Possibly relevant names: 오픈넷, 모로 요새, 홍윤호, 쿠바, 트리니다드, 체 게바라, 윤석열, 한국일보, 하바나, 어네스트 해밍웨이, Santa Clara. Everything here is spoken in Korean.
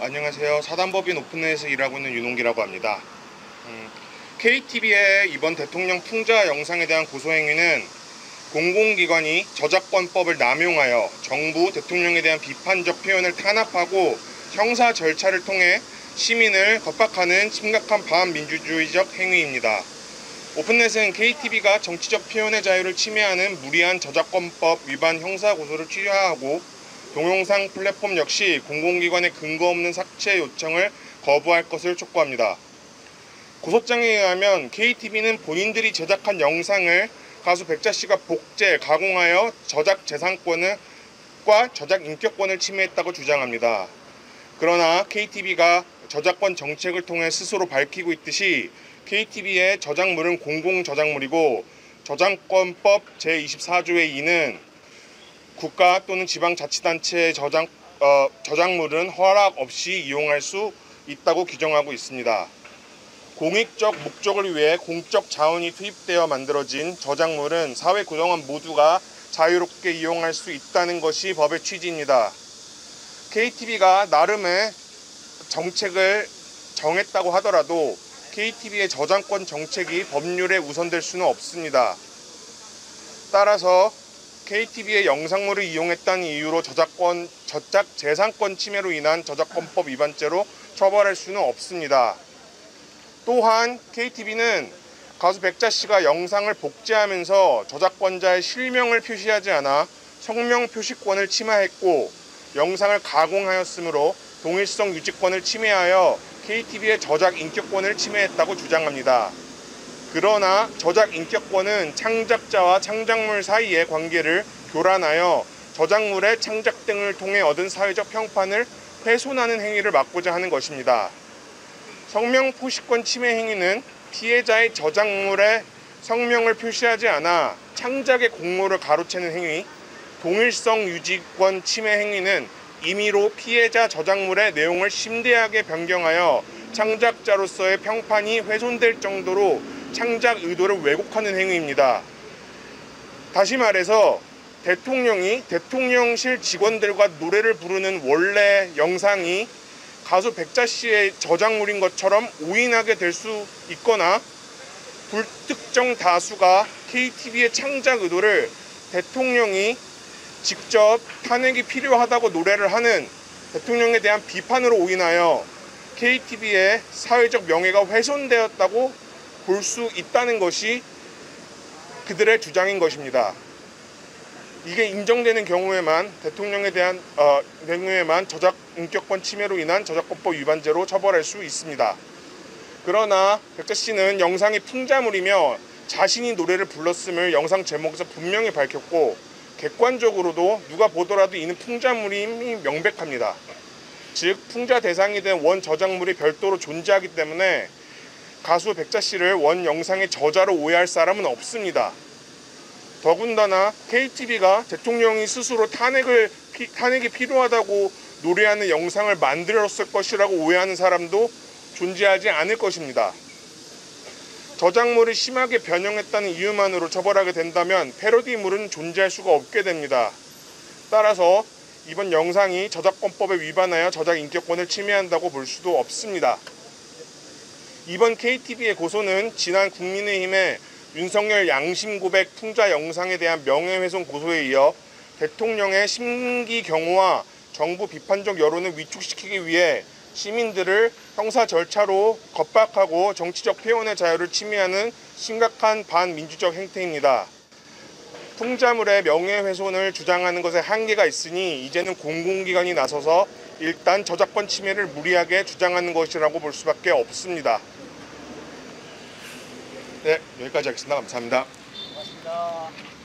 안녕하세요. 사단법인 오픈넷에서 일하고 있는 윤홍기라고 합니다. KTB의 이번 대통령 풍자 영상에 대한 고소행위는 공공기관이 저작권법을 남용하여 정부, 대통령에 대한 비판적 표현을 탄압하고 형사 절차를 통해 시민을 겁박하는 심각한 반민주주의적 행위입니다. 오픈넷은 KTB가 정치적 표현의 자유를 침해하는 무리한 저작권법 위반 형사고소를 취하하고 동영상 플랫폼 역시 공공기관의 근거 없는 삭제 요청을 거부할 것을 촉구합니다. 고소장에 의하면 KTB는 본인들이 제작한 영상을 가수 백자씨가 복제, 가공하여 저작재산권과 저작인격권을 침해했다고 주장합니다. 그러나 KTB가 저작권 정책을 통해 스스로 밝히고 있듯이 KTB의 저작물은 공공저작물이고 저작권법 제24조의 2는 국가 또는 지방자치단체의 저작물은 허락 없이 이용할 수 있다고 규정하고 있습니다. 공익적 목적을 위해 공적 자원이 투입되어 만들어진 저작물은 사회 구성원 모두가 자유롭게 이용할 수 있다는 것이 법의 취지입니다. KTB가 나름의 정책을 정했다고 하더라도 KTB의 저작권 정책이 법률에 우선될 수는 없습니다. 따라서 KTB의 영상물을 이용했다는 이유로 저작재산권 침해로 인한 저작권법 위반죄로 처벌할 수는 없습니다. 또한 KTB는 가수 백자씨가 영상을 복제하면서 저작권자의 실명을 표시하지 않아 성명 표시권을 침해했고 영상을 가공하였으므로 동일성 유지권을 침해하여 KTB의 저작인격권을 침해했다고 주장합니다. 그러나 저작인격권은 창작자와 창작물 사이의 관계를 교란하여 저작물의 창작 등을 통해 얻은 사회적 평판을 훼손하는 행위를 막고자 하는 것입니다. 성명표시권 침해 행위는 피해자의 저작물에 성명을 표시하지 않아 창작의 공로를 가로채는 행위, 동일성 유지권 침해 행위는 임의로 피해자 저작물의 내용을 심대하게 변경하여 창작자로서의 평판이 훼손될 정도로 창작 의도를 왜곡하는 행위입니다. 다시 말해서 대통령이 대통령실 직원들과 노래를 부르는 원래 영상이 가수 백자씨의 저작물인 것처럼 오인하게 될 수 있거나 불특정 다수가 KTB의 창작 의도를 대통령이 직접 탄핵이 필요하다고 노래를 하는 대통령에 대한 비판으로 오인하여 KTB의 사회적 명예가 훼손되었다고 볼 수 있다는 것이 그들의 주장인 것입니다. 이게 인정되는 경우에만 저작인격권 침해로 인한 저작권법 위반죄로 처벌할 수 있습니다. 그러나 백자씨는 영상이 풍자물이며 자신이 노래를 불렀음을 영상 제목에서 분명히 밝혔고 객관적으로도 누가 보더라도 이는 풍자물임이 명백합니다. 즉 풍자 대상이 된 원 저작물이 별도로 존재하기 때문에 가수 백자씨를 원 영상의 저자로 오해할 사람은 없습니다. 더군다나 KTB가 대통령이 스스로 탄핵이 필요하다고 노래하는 영상을 만들었을 것이라고 오해하는 사람도 존재하지 않을 것입니다. 저작물을 심하게 변형했다는 이유만으로 처벌하게 된다면 패러디물은 존재할 수가 없게 됩니다. 따라서 이번 영상이 저작권법에 위반하여 저작인격권을 침해한다고 볼 수도 없습니다. 이번 KTB의 고소는 지난 국민의힘의 윤석열 양심고백 풍자 영상에 대한 명예훼손 고소에 이어 대통령의 심기경호와 정부 비판적 여론을 위축시키기 위해 시민들을 형사 절차로 겁박하고 정치적 표현의 자유를 침해하는 심각한 반민주적 행태입니다. 풍자물의 명예훼손을 주장하는 것에 한계가 있으니 이제는 공공기관이 나서서 일단 저작권 침해를 무리하게 주장하는 것이라고 볼 수밖에 없습니다. 네, 여기까지 하겠습니다. 감사합니다. 고맙습니다.